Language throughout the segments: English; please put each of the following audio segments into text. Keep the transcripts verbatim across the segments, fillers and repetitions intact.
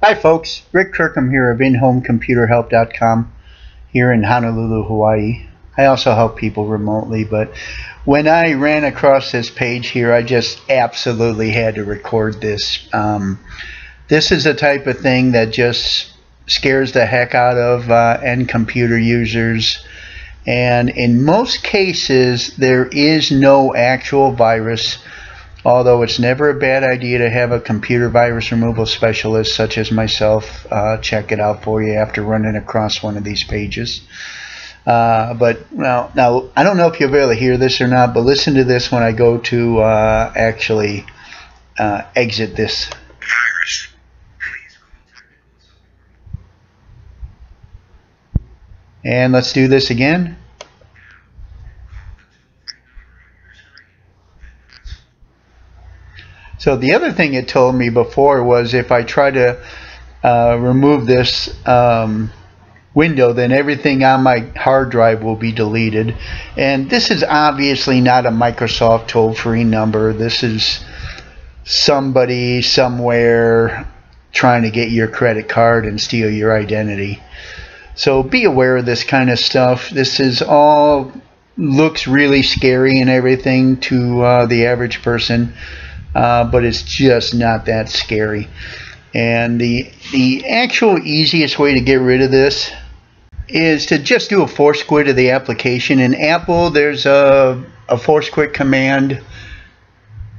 Hi folks, Rick Kirkham here of In Home Computer Help dot com here in Honolulu, Hawaii. I also help people remotely, but when I ran across this page here, I just absolutely had to record this. Um, this is the type of thing that just scares the heck out of uh, end computer users. And in most cases, there is no actual virus. Although it's never a bad idea to have a computer virus removal specialist such as myself uh, check it out for you after running across one of these pages. Uh, but now, now, I don't know if you'll be able to hear this or not, but listen to this when I go to uh, actually uh, exit this. Virus. And let's do this again. So the other thing it told me before was if I try to uh, remove this um, window, then everything on my hard drive will be deleted. And this is obviously not a Microsoft toll-free number. This is somebody somewhere trying to get your credit card and steal your identity. So be aware of this kind of stuff. This is all looks really scary and everything to uh, the average person. Uh, but it's just not that scary. And the the actual easiest way to get rid of this is to just do a force quit of the application. In Apple, there's a, a force quit command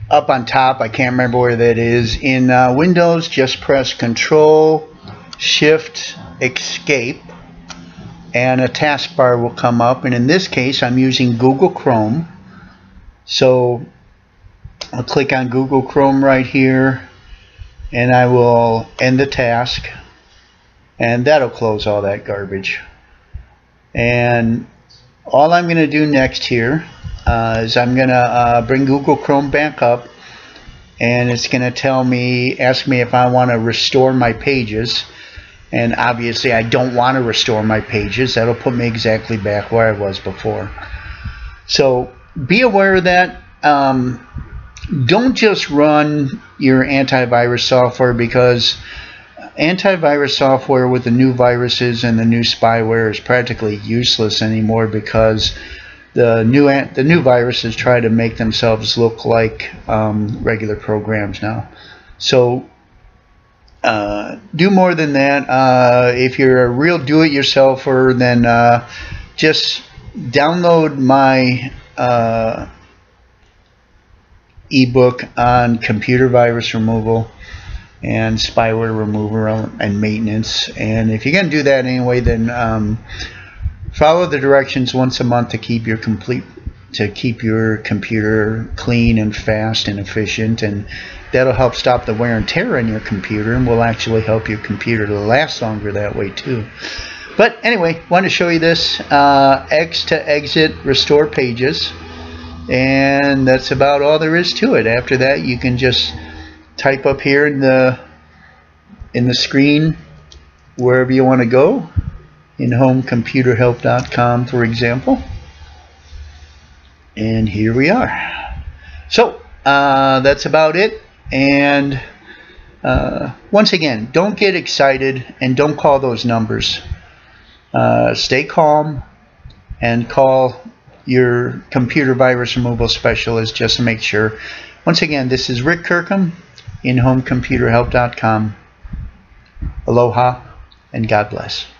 up on top. I can't remember where that is. In uh, Windows, just press Control, Shift, Escape, and a taskbar will come up. And in this case, I'm using Google Chrome. So I'll click on Google Chrome right here, and I will end the task, and that'll close all that garbage. And all I'm going to do next here uh, is I'm going to uh, bring Google Chrome back up, and it's going to tell me, ask me if I want to restore my pages. And obviously I don't want to restore my pages. That'll put me exactly back where I was before. So be aware of that. Um, Don't just run your antivirus software, because antivirus software with the new viruses and the new spyware is practically useless anymore, because the new the new viruses try to make themselves look like um, regular programs now. So uh, do more than that. Uh, if you're a real do-it-yourselfer, then uh, just download my uh, ebook on computer virus removal and spyware removal and maintenance. And if you're going to do that anyway, then um, follow the directions once a month to keep your complete to keep your computer clean and fast and efficient, and that'll help stop the wear and tear on your computer, and will actually help your computer to last longer that way too. But anyway, wanted to show you this. uh, X to exit, restore pages. And that's about all there is to it. After that, you can just type up here in the in the screen wherever you want to go, In Home Computer Help dot com, for example. And here we are. So uh, that's about it. And uh, once again, don't get excited and don't call those numbers. Uh, stay calm and call your computer virus removal specialist just to make sure. Once again, this is Rick Kirkham, In Home Computer Help dot com. Aloha and God bless.